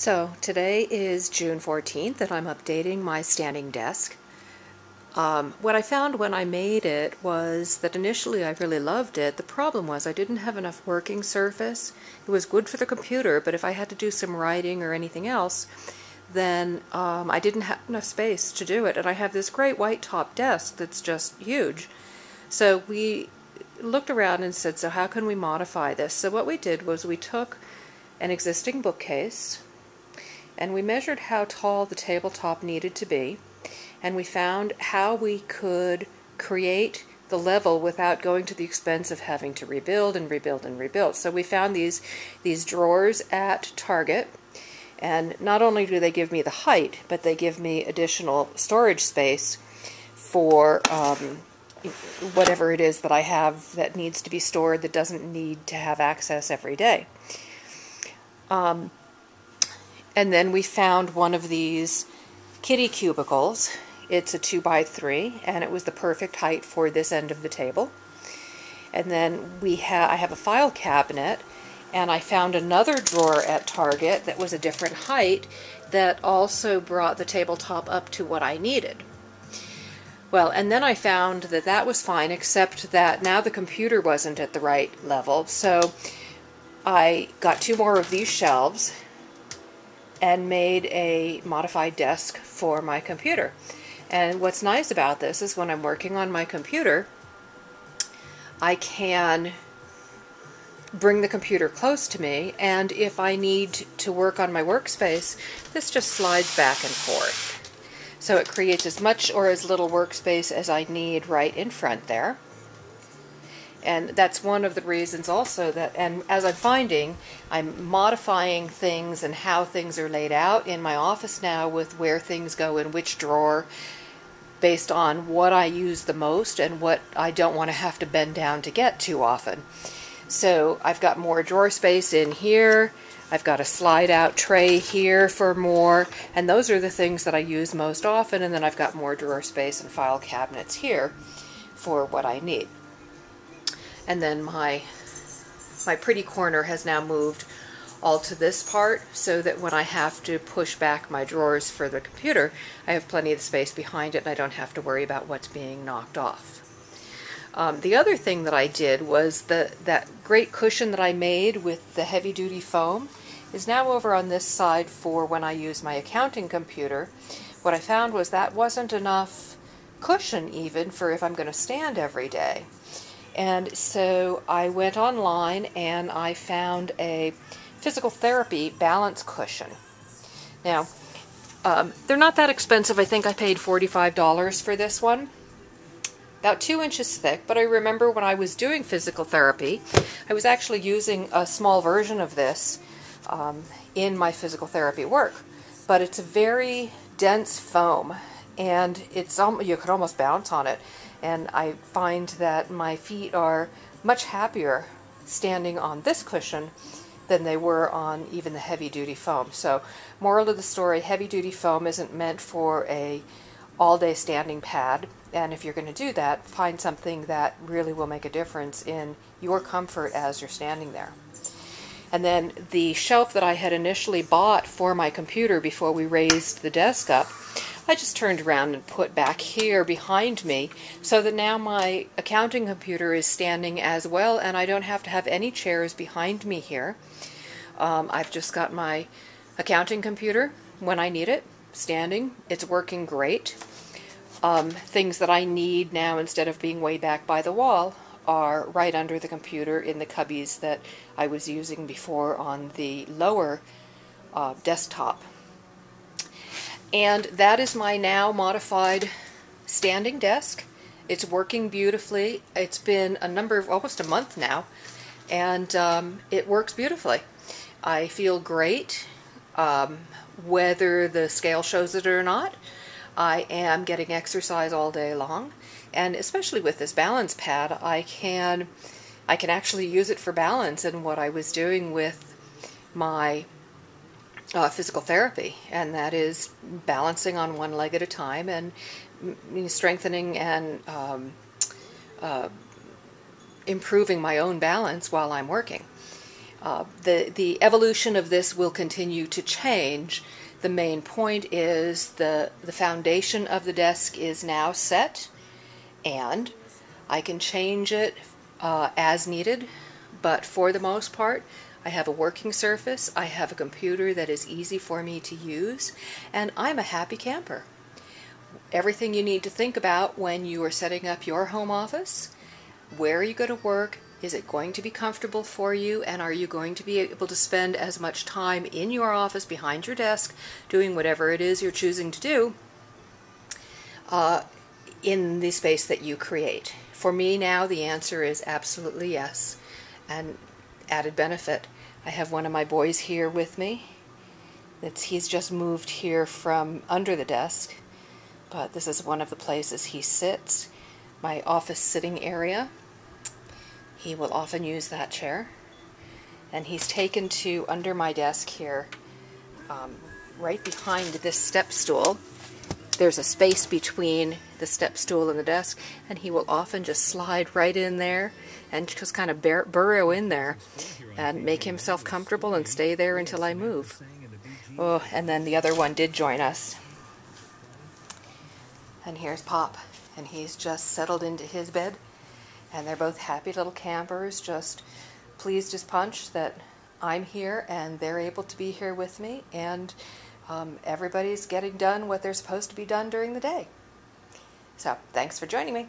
So today is June 14th and I'm updating my standing desk. What I found when I made it was that initially I really loved it. The problem was I didn't have enough working surface. It was good for the computer, but if I had to do some writing or anything else, then I didn't have enough space to do it. And I have this great white top desk that's just huge. So we looked around and said, so how can we modify this? So what we did was we took an existing bookcase, and we measured how tall the tabletop needed to be, and we found how we could create the level without going to the expense of having to rebuild and rebuild and rebuild. So we found these drawers at Target, and not only do they give me the height, but they give me additional storage space for whatever it is that I have that needs to be stored that doesn't need to have access every day. And then we found one of these kitty cubicles. It's a 2x3, and it was the perfect height for this end of the table. And then I have a file cabinet, and I found another drawer at Target that was a different height that also brought the tabletop up to what I needed. Well, and then I found that that was fine, except that now the computer wasn't at the right level, so I got two more of these shelves and made a modified desk for my computer. And what's nice about this is when I'm working on my computer, I can bring the computer close to me, and if I need to work on my workspace, this just slides back and forth. So it creates as much or as little workspace as I need right in front there. And that's one of the reasons also that, and as I'm finding, I'm modifying things and how things are laid out in my office now with where things go in which drawer based on what I use the most and what I don't want to have to bend down to get too often. So I've got more drawer space in here. I've got a slide out tray here for more, and those are the things that I use most often, and then I've got more drawer space and file cabinets here for what I need. And then my pretty corner has now moved all to this part so that when I have to push back my drawers for the computer, I have plenty of space behind it and I don't have to worry about what's being knocked off. The other thing that I did was that great cushion that I made with the heavy-duty foam is now over on this side for when I use my accounting computer. What I found was that wasn't enough cushion even for if I'm going to stand every day. And so I went online and I found a physical therapy balance cushion. Now, they're not that expensive. I think I paid $45 for this one. About 2 inches thick, but I remember when I was doing physical therapy, I was actually using a small version of this in my physical therapy work. But it's a very dense foam, and you could almost bounce on it. And I find that my feet are much happier standing on this cushion than they were on even the heavy-duty foam. So, moral of the story, heavy-duty foam isn't meant for a all-day standing pad. And if you're going to do that, find something that really will make a difference in your comfort as you're standing there. And then the shelf that I had initially bought for my computer before we raised the desk up, I just turned around and put back here behind me so that now my accounting computer is standing as well, and I don't have to have any chairs behind me here. I've just got my accounting computer when I need it, standing. It's working great. Things that I need now instead of being way back by the wall are right under the computer in the cubbies that I was using before on the lower desktop. And that is my now modified standing desk. It's working beautifully. It's been almost a month now, and it works beautifully. I feel great, whether the scale shows it or not. I am getting exercise all day long, and especially with this balance pad, I can actually use it for balance in what I was doing with my physical therapy, and that is balancing on one leg at a time and strengthening and improving my own balance while I'm working. The evolution of this will continue to change. The main point is the foundation of the desk is now set, and I can change it as needed, but for the most part I have a working surface, I have a computer that is easy for me to use, and I'm a happy camper. Everything you need to think about when you are setting up your home office: where are you going to work, is it going to be comfortable for you, and are you going to be able to spend as much time in your office behind your desk doing whatever it is you're choosing to do in the space that you create? For me now, the answer is absolutely yes. And added benefit, I have one of my boys here with me. He's just moved here from under the desk, but this is one of the places he sits, my office sitting area. He will often use that chair, and he's taken to under my desk here, right behind this step stool. There's a space between the step stool and the desk, and he will often just slide right in there and just kind of burrow in there and make himself comfortable and stay there until I move. Oh, and then the other one did join us. And here's Pop, and he's just settled into his bed, and they're both happy little campers, just pleased as punch that I'm here and they're able to be here with me, and everybody's getting done what they're supposed to be done during the day. So, thanks for joining me.